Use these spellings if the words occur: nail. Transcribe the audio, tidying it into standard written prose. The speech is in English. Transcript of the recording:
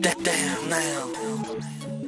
Damn, nail.